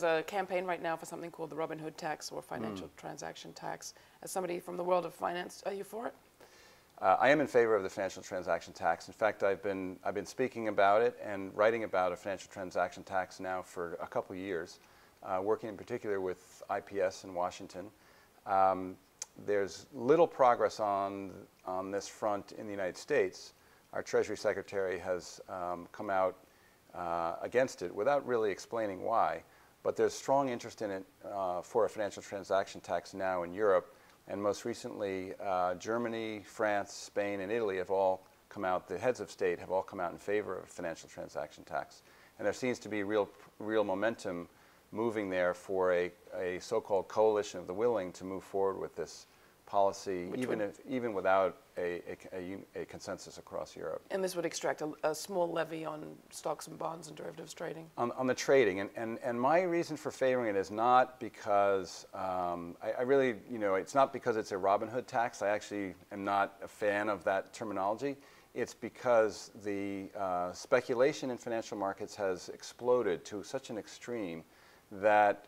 there's a campaign right now for something called the Robin Hood tax or financial transaction tax. As somebody from the world of finance, are you for it? I am in favor of the financial transaction tax. In fact, I've been speaking about it and writing about a financial transaction tax now for a couple of years, working in particular with IPS in Washington. There's little progress on this front in the United States. Our Treasury Secretary has come out against it without really explaining why, but there's strong interest in it for a financial transaction tax now in Europe. And most recently, Germany, France, Spain, and Italy have all come out, the heads of state have all come out in favor of financial transaction tax. And there seems to be real momentum moving there for a so-called coalition of the willing to move forward with this policy, even without a consensus across Europe. And this would extract a small levy on stocks and bonds and derivatives trading? On the trading. And my reason for favoring it is not because I really, it's not because it's a Robin Hood tax. I actually am not a fan of that terminology. It's because the speculation in financial markets has exploded to such an extreme that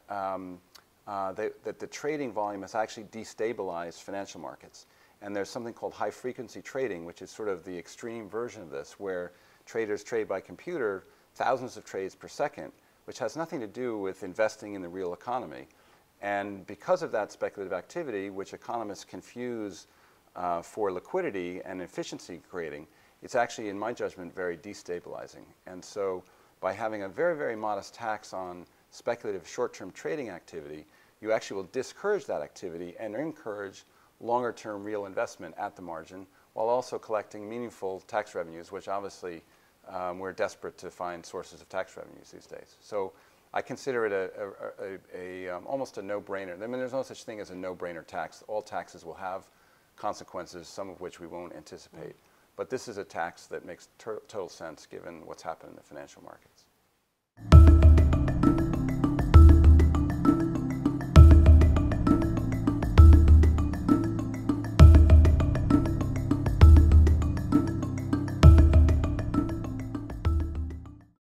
that the trading volume has actually destabilized financial markets. And there's something called high-frequency trading, which is sort of the extreme version of this, where traders trade by computer thousands of trades per second, which has nothing to do with investing in the real economy. And because of that speculative activity, which economists confuse for liquidity and efficiency creating, it's actually, in my judgment, very destabilizing. And so by having a very, very modest tax on speculative short-term trading activity, you actually will discourage that activity and encourage longer-term real investment at the margin, while also collecting meaningful tax revenues, which obviously we're desperate to find sources of tax revenues these days. So I consider it almost a no-brainer. I mean, there's no such thing as a no-brainer tax. All taxes will have consequences, some of which we won't anticipate. But this is a tax that makes total sense given what's happened in the financial markets.